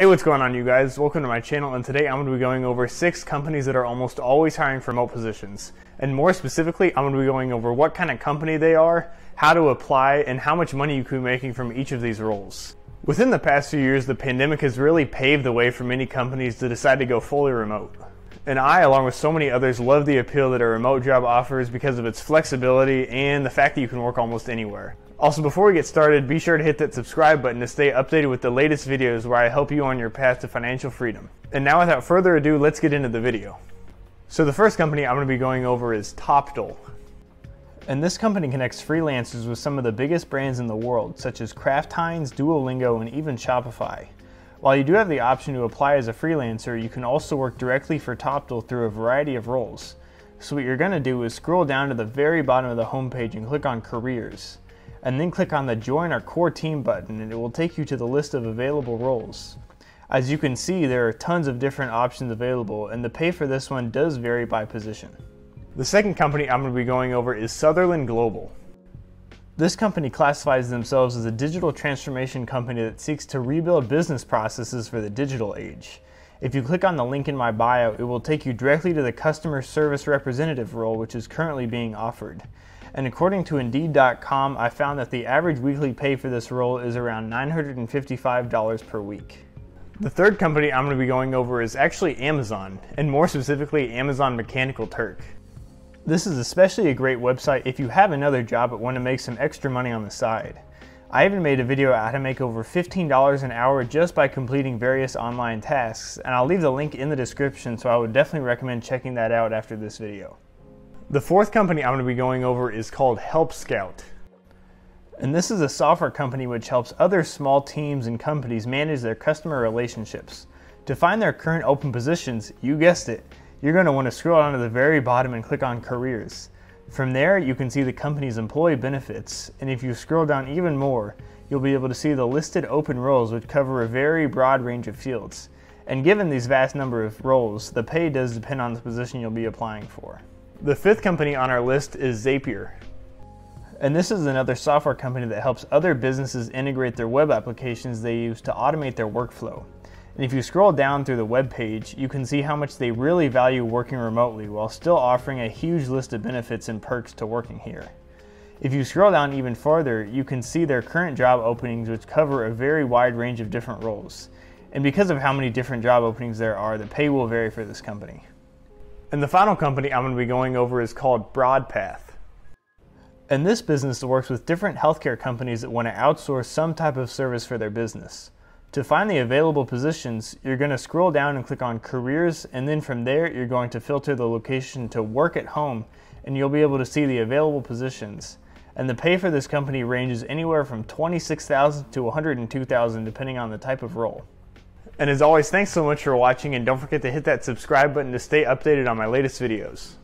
Hey, what's going on, you guys? Welcome to my channel, and today I'm going to be going over 6 companies that are almost always hiring for remote positions. And more specifically, I'm going to be going over what kind of company they are, how to apply, and how much money you could be making from each of these roles. Within the past few years, the pandemic has really paved the way for many companies to decide to go fully remote. And I, along with so many others, love the appeal that a remote job offers because of its flexibility and the fact that you can work almost anywhere. Also, before we get started, be sure to hit that subscribe button to stay updated with the latest videos where I help you on your path to financial freedom. And now, without further ado, let's get into the video. So the first company I'm going to be going over is Toptal. And this company connects freelancers with some of the biggest brands in the world, such as Kraft Heinz, Duolingo, and even Shopify. While you do have the option to apply as a freelancer, you can also work directly for Toptal through a variety of roles. So what you're going to do is scroll down to the very bottom of the homepage and click on Careers, and then click on the Join Our Core Team button, and it will take you to the list of available roles. As you can see, there are tons of different options available, and the pay for this one does vary by position. The second company I'm going to be going over is Sutherland Global. This company classifies themselves as a digital transformation company that seeks to rebuild business processes for the digital age. If you click on the link in my bio, it will take you directly to the customer service representative role, which is currently being offered. And according to Indeed.com, I found that the average weekly pay for this role is around $955 per week. The third company I'm going to be going over is actually Amazon, and more specifically Amazon Mechanical Turk. This is especially a great website if you have another job but want to make some extra money on the side. I even made a video on how to make over $15 an hour just by completing various online tasks, and I'll leave the link in the description, so I would definitely recommend checking that out after this video. The fourth company I'm going to be going over is called Help Scout. And this is a software company which helps other small teams and companies manage their customer relationships. To find their current open positions, you guessed it, you're going to want to scroll down to the very bottom and click on Careers. From there, you can see the company's employee benefits, and if you scroll down even more, you'll be able to see the listed open roles, which cover a very broad range of fields. And given these vast number of roles, the pay does depend on the position you'll be applying for. The fifth company on our list is Zapier. And this is another software company that helps other businesses integrate their web applications they use to automate their workflow. And if you scroll down through the web page, you can see how much they really value working remotely while still offering a huge list of benefits and perks to working here. If you scroll down even farther, you can see their current job openings, which cover a very wide range of different roles. And because of how many different job openings there are, the pay will vary for this company. And the final company I'm going to be going over is called Broad Path. And this business works with different healthcare companies that want to outsource some type of service for their business. To find the available positions, you're going to scroll down and click on Careers, and then from there you're going to filter the location to Work at Home, and you'll be able to see the available positions. And the pay for this company ranges anywhere from $26,000 to $102,000 depending on the type of role. And as always, thanks so much for watching, and don't forget to hit that subscribe button to stay updated on my latest videos.